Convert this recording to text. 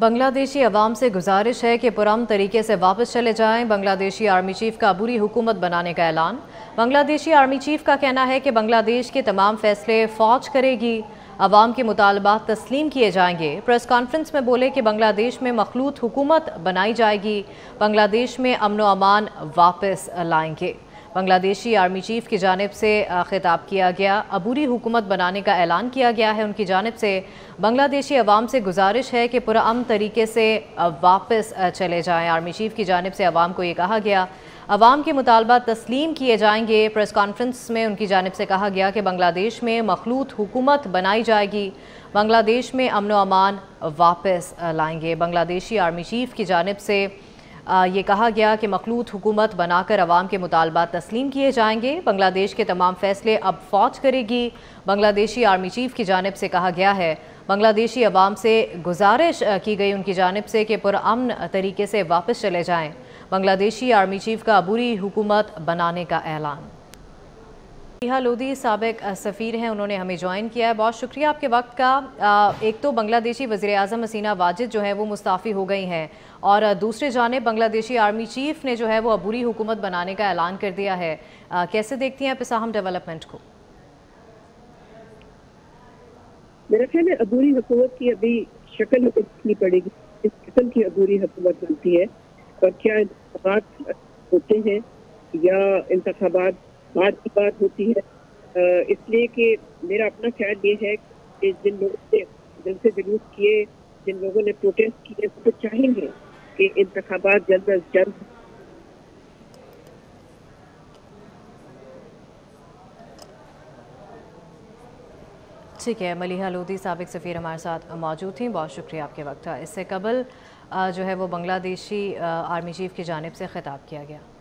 बांग्लादेशी अवाम से गुजारिश है कि पुरम तरीके से वापस चले जाएं। बांग्लादेशी आर्मी चीफ का बुरी हुकूमत बनाने का ऐलान। बांग्लादेशी आर्मी चीफ का कहना है कि बांग्लादेश के तमाम फैसले फ़ौज करेगी, अवाम के मुतालबात तस्लीम किए जाएंगे। प्रेस कॉन्फ्रेंस में बोले कि बांग्लादेश में मखलूत हुकूमत बनाई जाएगी, बांग्लादेश में अमन व अमान वापस लाएंगे। बांग्लादेशी आर्मी चीफ की जानिब से खिताब किया गया। अबूरी हुकूमत बनाने का ऐलान किया गया है। उनकी जानिब से बांग्लादेशी अवाम से गुजारिश है कि पुरअमन तरीके से वापस चले जाएं। आर्मी चीफ की जानिब से अवाम को ये कहा गया, अवाम के मुतालबा तस्लीम किए जाएंगे। प्रेस कॉन्फ्रेंस में उनकी जानिब से कहा गया कि बांग्लादेश में मखलूत हुकूमत बनाई जाएगी, बांग्लादेश में अमन व अमान वापस लाएंगे। बांग्लादेशी आर्मी चीफ की जानिब से ये कहा गया कि मखलूत हुकूमत बनाकर अवाम के मुतालबात तस्लीम किए जाएंगे। बांग्लादेश के तमाम फैसले अब फ़ौज करेगी। बांग्लादेशी आर्मी चीफ की जानिब से कहा गया है। बांग्लादेशी अवाम से गुजारिश की गई उनकी जानिब से कि पुरअमन तरीके से वापस चले जाएं। बांग्लादेशी आर्मी चीफ का अबूरी हुकूमत बनाने का ऐलान। मलीहा लोधी साबिक सफ़ीर हैं, उन्होंने हमें ज्वाइन किया है। बहुत शुक्रिया आपके वक्त का। एक तो बांग्लादेशी वज़ीर-ए-आज़म हसीना वाजिद जो है वो मुस्ताफ़ी हो गई हैं और दूसरी जानिब बांग्लादेशी आर्मी चीफ़ ने जो है वो अबूरी हुकूमत बनाने का ऐलान कर दिया है। कैसे देखती हैं पिसाहम डेवलपमेंट को? मेरा ख्याल है अबूरी हुकूमत की अभी शक्ल देखनी पड़ेगी, इस किस्म की अबूरी हुकूमत बनती है और क्या इंतखाबात होते हैं या इंतखाबात बाद की बात होती है। इसलिए कि मेरा अपना ख्याल ये है कि जिन लोगों ने जलसे जुलूस किए, जिन लोगों ने प्रोटेस्ट किए, तो चाहेंगे कि इंतखाबात जल्द अज जल्द। ठीक है, मलीहा लोधी साबिक सफ़ीर हमारे साथ मौजूद थी, बहुत शुक्रिया आपके वक्त का। इससे कबल जो है वो बांग्लादेशी आर्मी चीफ की जानिब से खिताब किया गया।